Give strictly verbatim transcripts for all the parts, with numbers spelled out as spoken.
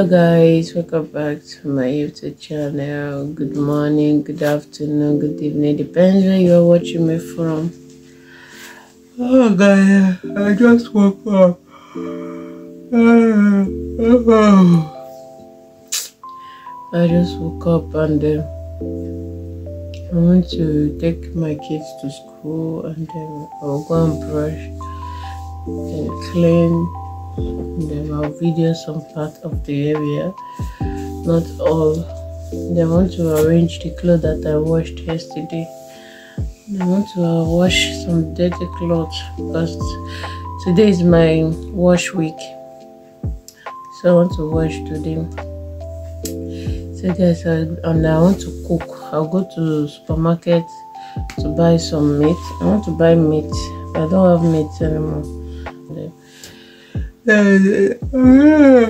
Hello guys, welcome back to my YouTube channel. Good morning, good afternoon, good evening, depends where you're watching me from. Oh guys, I just woke up. I just woke up and uh, I want to take my kids to school, and then I'll go and brush and clean. Then I'll video some part of the area, not all. Then I want to arrange the clothes that I washed yesterday. Then I want to uh, wash some dirty clothes because today is my wash week, so I want to wash today. So guys, I, and I want to cook. I'll go to supermarket to buy some meat. I want to buy meat, but I don't have meat anymore. Then,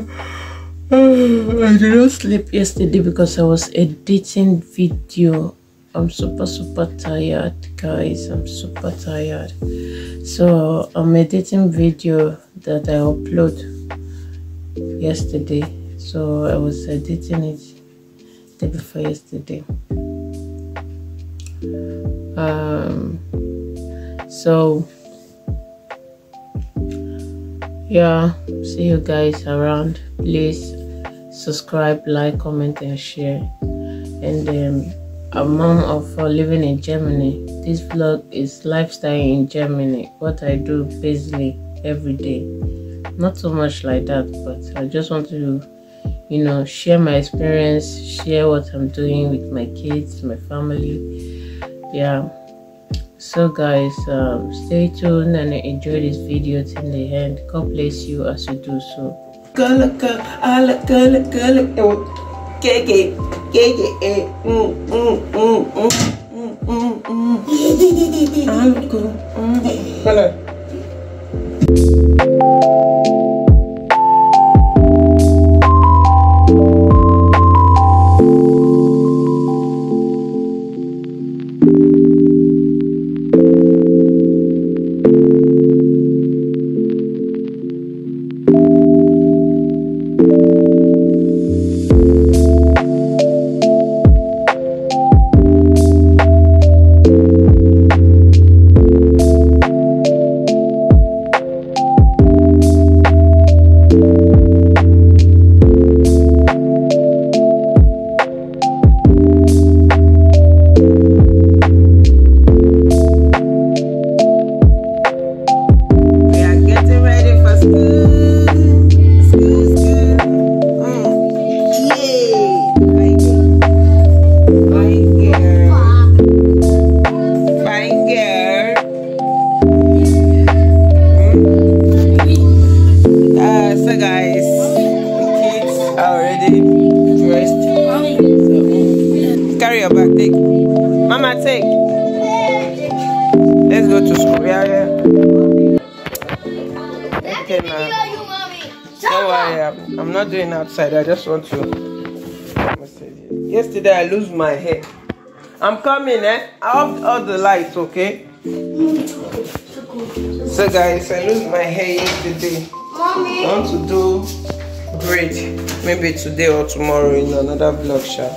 I did not sleep yesterday because I was editing video. I'm super super tired guys, I'm super tired. So I'm editing video that I upload yesterday. So I was editing it the day before yesterday. Um, so yeah, see you guys around. Please subscribe, like, comment and share. And um, I'm mom of uh, living in Germany. This vlog is lifestyle in Germany, what I do basically every day. Not so much like that, but I just want to, you know, share my experience, share what I'm doing with my kids, my family. Yeah, so guys, um, stay tuned and enjoy this video till the end. God bless you as you do so. I'm not doing outside. I just want to. Yesterday I lose my hair. I'm coming, eh? I off all the lights, okay? So guys, I lose my hair yesterday. Mommy. I want to do braid. Maybe today or tomorrow in another vlog shop.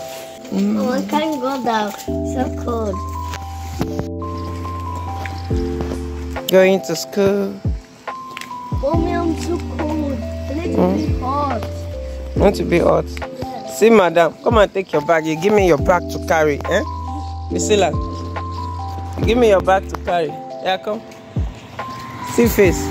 Mm. Oh, I can't go down. So cold. Going to school. Mommy, I'm so cold. Mm. Hot. Want to be hot? Yeah. See, madam, come and take your bag. You give me your bag to carry, eh? Priscilla, give me your bag to carry. Yeah, come. See face.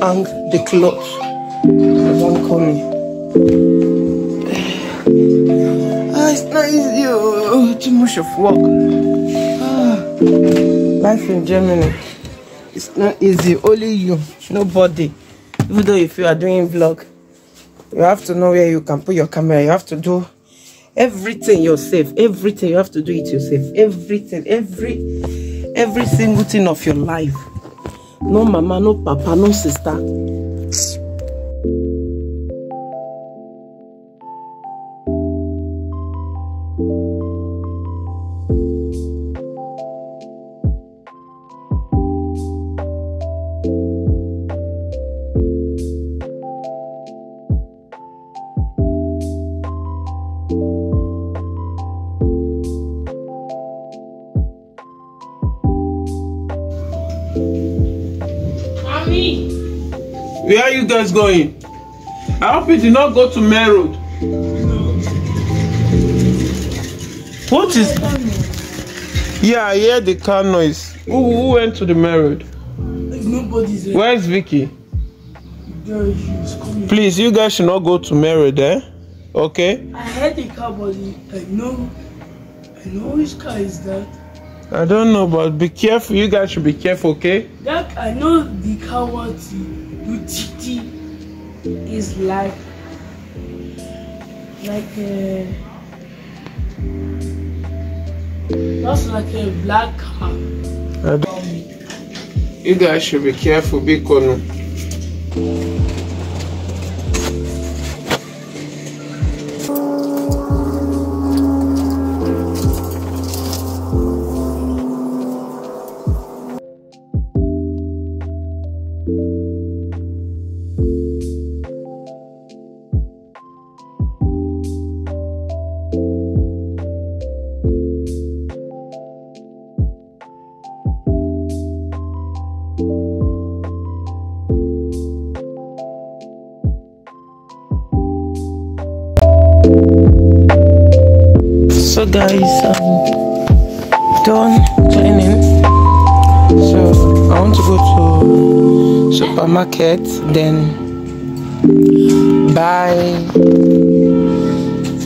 Hang the clothes, don't call me. Ah, it's not easy, oh, too much of work. Ah, life in Germany, it's not easy, only you, nobody. Even though if you are doing vlog, you have to know where you can put your camera, you have to do everything yourself, everything, you have to do it yourself, everything, every, every single thing of your life. No mama, no papa, no sister. Where are you guys going? I hope you did not go to Main Road. What is... Yeah, I hear the car noise. Who, who went to the Main Road? Nobody's there. Where is Vicky? Please, you guys should not go to Main Road, eh? Okay? I heard the car, but I know... I know which car is that. I don't know, but be careful. You guys should be careful, okay? That I know the coward Butiti is like, like a, that's like a black car. I don't, you guys should be careful, because. So guys, I'm done cleaning, so I want to go to supermarket, then buy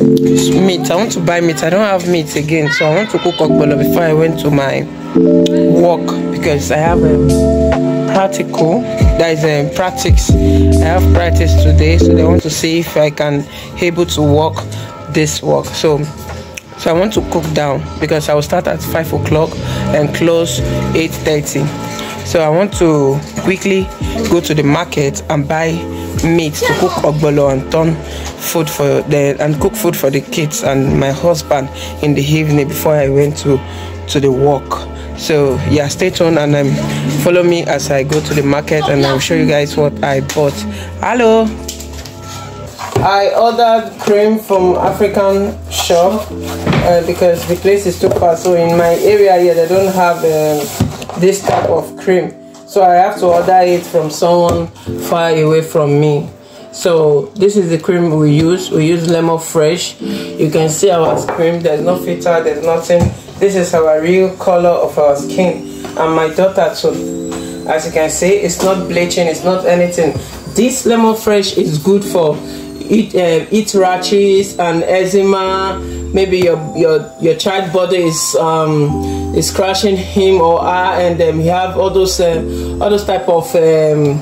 meat. I want to buy meat. I don't have meat again, so I want to cook okbolo before I went to my work, because I have a practical, that is a practice. I have practice today, so they want to see if I can able to walk this work. So So I want to cook down, because I will start at five o'clock and close eight thirty. So I want to quickly go to the market and buy meat to cook okbolo and turn food for the and cook food for the kids and my husband in the evening before I went to to the work. So yeah, stay tuned and um, follow me as I go to the market and I'll show you guys what I bought. Hello. I ordered cream from African shop uh, because the place is too far. So in my area here, they don't have um, this type of cream. So I have to order it from someone far away from me. So this is the cream we use. We use Lemon Fresh. You can see our cream. There's no filter. There's nothing. This is our real color of our skin. And my daughter too. As you can see, it's not bleaching. It's not anything. This Lemon Fresh is good for Eat, uh, eat rashes and eczema. Maybe your your your child body is um is crushing him or her, and then um, you have all those um, all those type of um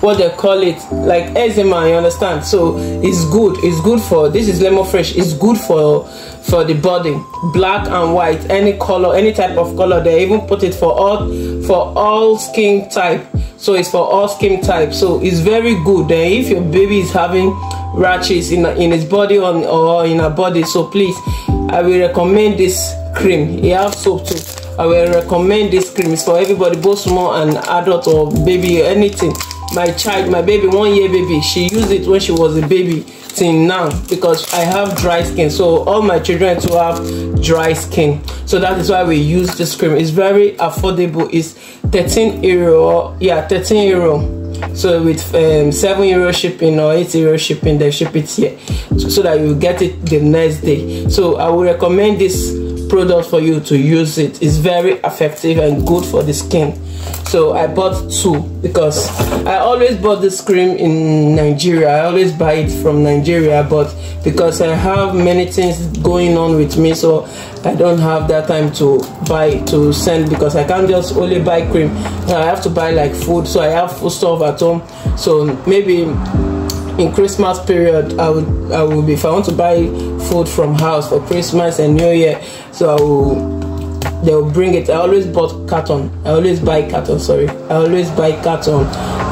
what they call it, like eczema, you understand? So it's good. It's good for, this is Lemon Fresh. It's good for for the body, black and white, any color, any type of color. They even put it for all for all skin type. So it's for all skin type. So it's very good. Then if your baby is having rashes in in his body on or in her body, so please, I will recommend this cream. You have soap too. I will recommend this cream. It's for everybody, both small and adult or baby, anything. My child, my baby, one year baby, she used it when she was a baby till now, because I have dry skin. So all my children too have dry skin. So that is why we use this cream. It's very affordable. It's thirteen euro. Yeah, thirteen euro. So with um, seven euro shipping or eight euro shipping, they ship it here, so, so that you get it the next day. So I will recommend this product for you to use it. It's very effective and good for the skin. So I bought two, because I always bought this cream in Nigeria. I always buy it from Nigeria, but because I have many things going on with me, so I don't have that time to buy, to send, because I can't just only buy cream. I have to buy like food, so I have food stuff at home. So maybe in Christmas period, I would, I would be, if I want to buy food from house for Christmas and New Year, so I will, they will bring it. I always bought carton. I always buy carton. Sorry, I always buy carton.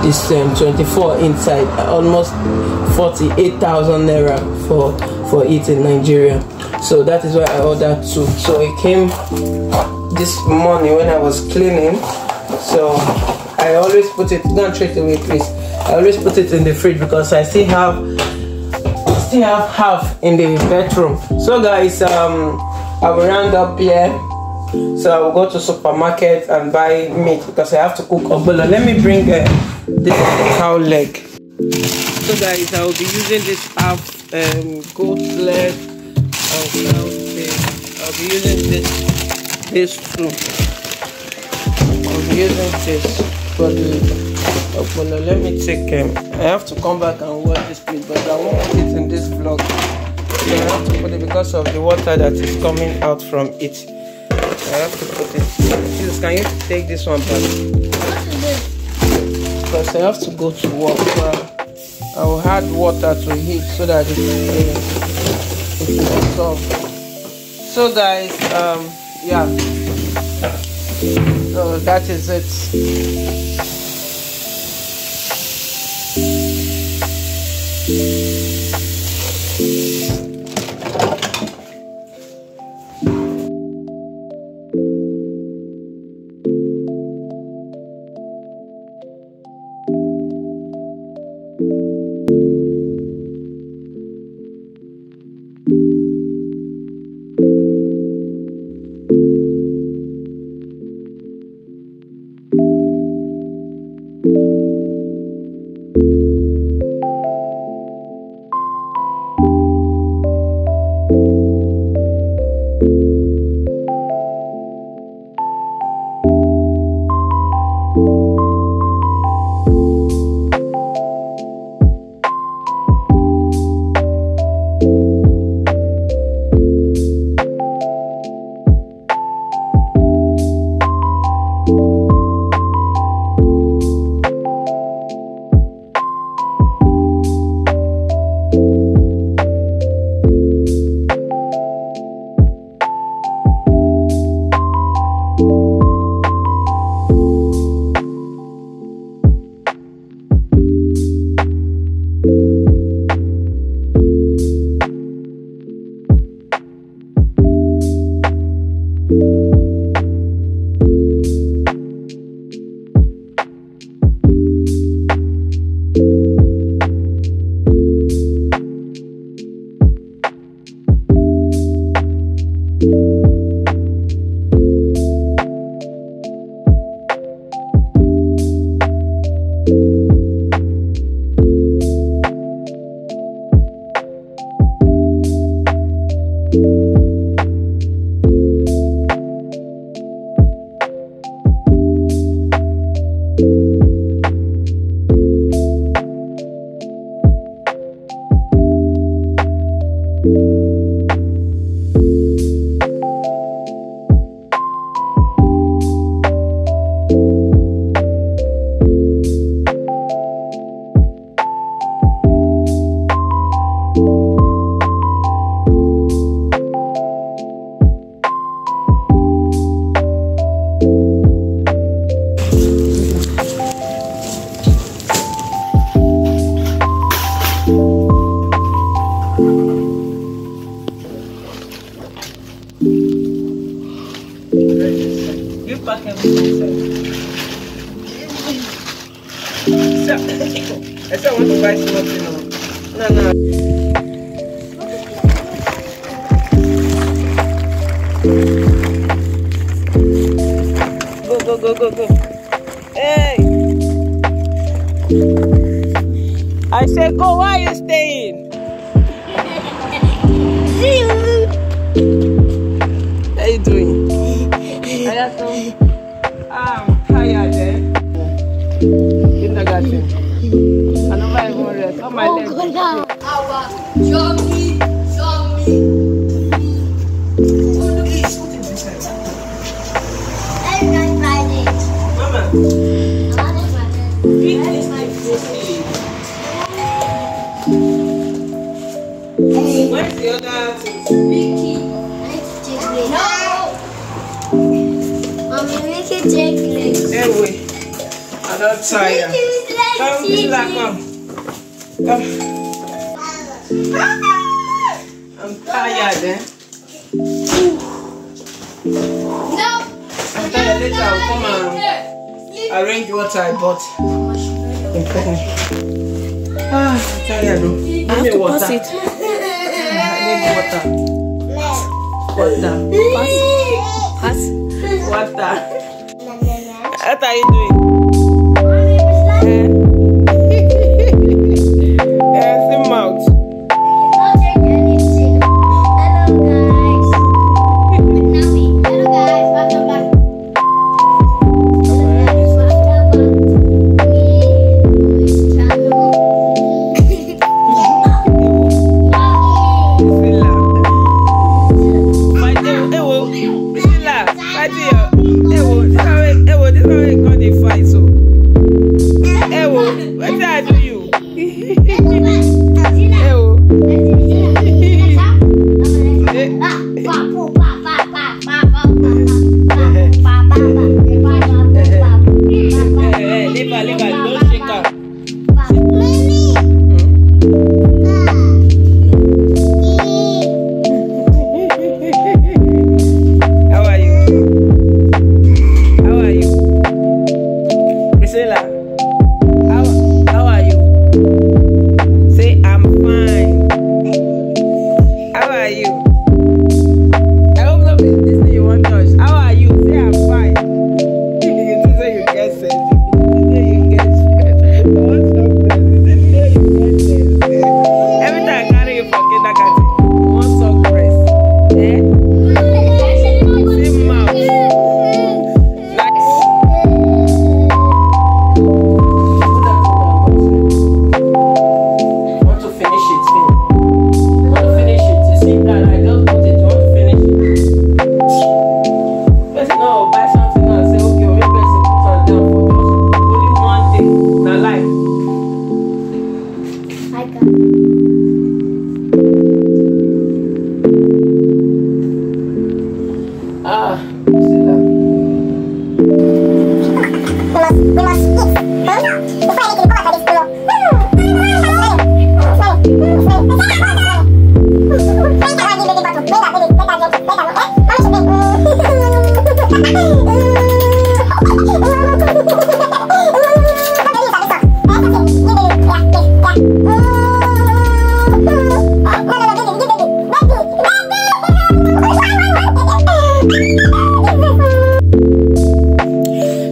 This um, twenty-four inside, almost forty-eight thousand naira for for it in Nigeria. So that is why I ordered two. So it came this morning when I was cleaning. So I always put it. Don't throw it away, please. I always put it in the fridge, because I still have still have half in the bedroom. So guys, um, I will round up here. So I will go to supermarket and buy meat, because I have to cook okbolo. Let me bring uh, this cow leg. So guys, I will be using this half um, goat leg and cow leg. I will be using this, this too. I will be using this for the okbolo. Let me take him. Um, I have to come back and wash this plate, but I won't put it in this vlog. So I have to put it because of the water that is coming out from it. I I have to put it. Jesus, can you take this one back? Because I have to go to work. I will add water to heat so that it will dissolve. So guys, um, yeah. So that is it. Go, go, go. Hey! I said, go, why are you staying? See you. How you doing? I just know I'm tired, eh? Kindergarten. I don't even rest. On my legs. Our yummy, yummy. Anyway, I'm not tired. Come, relax, come. Come. I'm tired, eh? No. I'm tired. Later, I'll come and arrange what I bought. Ah, I'm tired. I have to pass it. I need water. Water. Pass. Pass. Water. What are you doing? Yes, the mouth. I cannot take anything. Hello, guys. Hello, guys. Welcome back. Hello, guys. Welcome back to my channel. My dear, hello. Michelle, my Priscilla, how, how are you? Say I'm fine. How are you? I hope nobody's listening, you won't touch. How are you? Say I'm fine. You do say you get sick. You say you get sick. What's up, Priscilla? You say you get sick. Every time I carry you for kindergarten, you want sock press. Eh?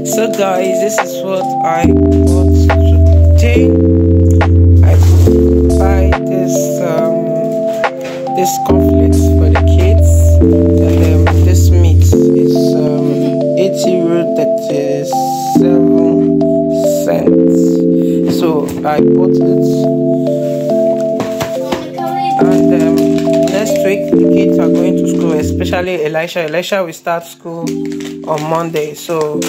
So guys, this is what I bought today. I could buy this um this cornflakes for the kids, and um, this meat is um eighty euro thirty-seven cents. So I bought it, and um next week the kids are going to school, especially Elisha. Elisha will start school on Monday, so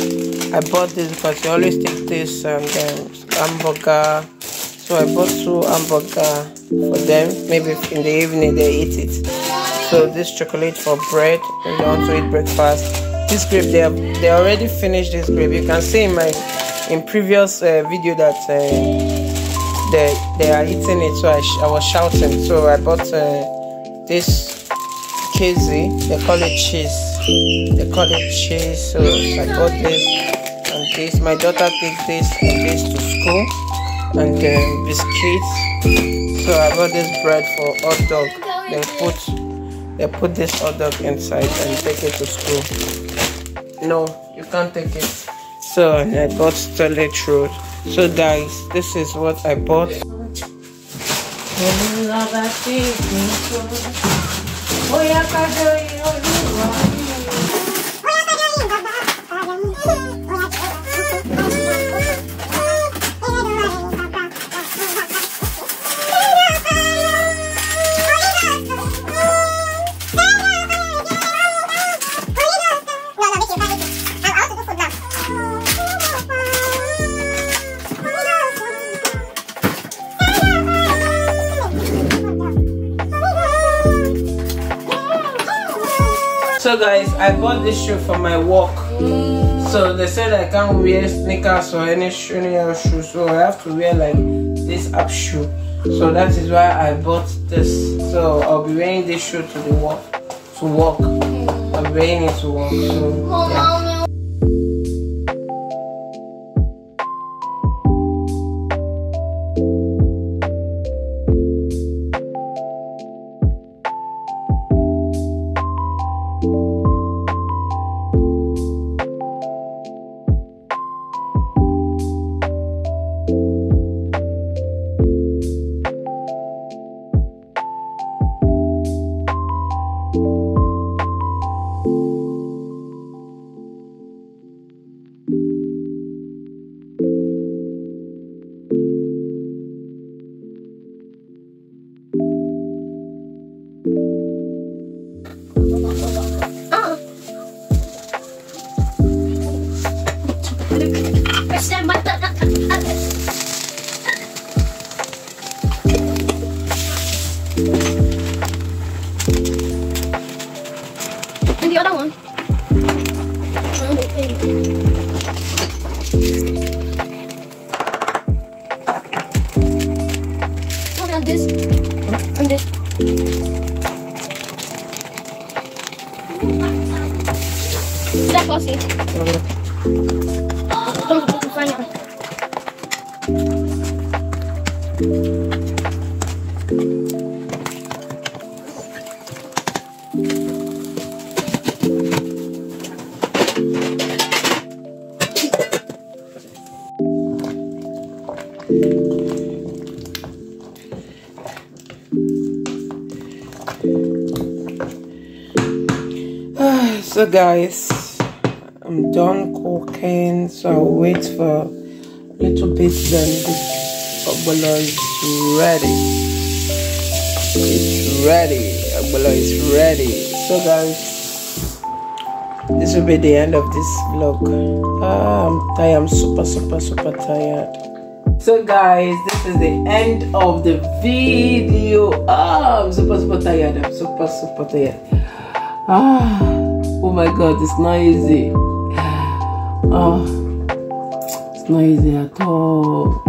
I bought this because you always take this and um, hamburger. So I bought two hamburger for them. Maybe in the evening they eat it. So this chocolate for bread, and they want to eat breakfast. This grape, they have, they already finished this grape. You can see in my in previous uh, video that uh, they they are eating it. So I, sh I was shouting. So I bought uh, this cheesy. They call it cheese. They call it cheese, so I got this and this. My daughter takes this and this to school, and um, biscuits. So I got this bread for hot dog. They put, they put this hot dog inside and take it to school. No, you can't take it. So and I got toilet roll. So guys, this is what I bought. So guys, I bought this shoe for my work. So they said I can't wear sneakers or any shoe, any other shoe, so I have to wear like this up shoe. So that is why I bought this. So I'll be wearing this shoe to the work, to work. I'm wearing it to work. So yeah. So guys, I'm done cooking, so I'll wait for a little bit, then the ogbono is ready. It's ready, ogbono is ready. So guys, this will be the end of this vlog. Ah, I'm tired, I'm super super super tired. So guys, this is the end of the video. Ah, I'm super super tired, I'm super super tired. Ah. Oh my god, it's not easy. Oh, it's not easy at all.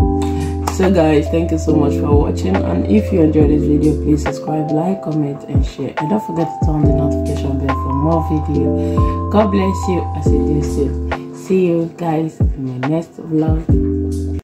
So guys, thank you so much for watching, and if you enjoyed this video, please subscribe, like, comment and share, and don't forget to turn the notification bell for more videos. God bless you as you do so. See you guys in my next vlog.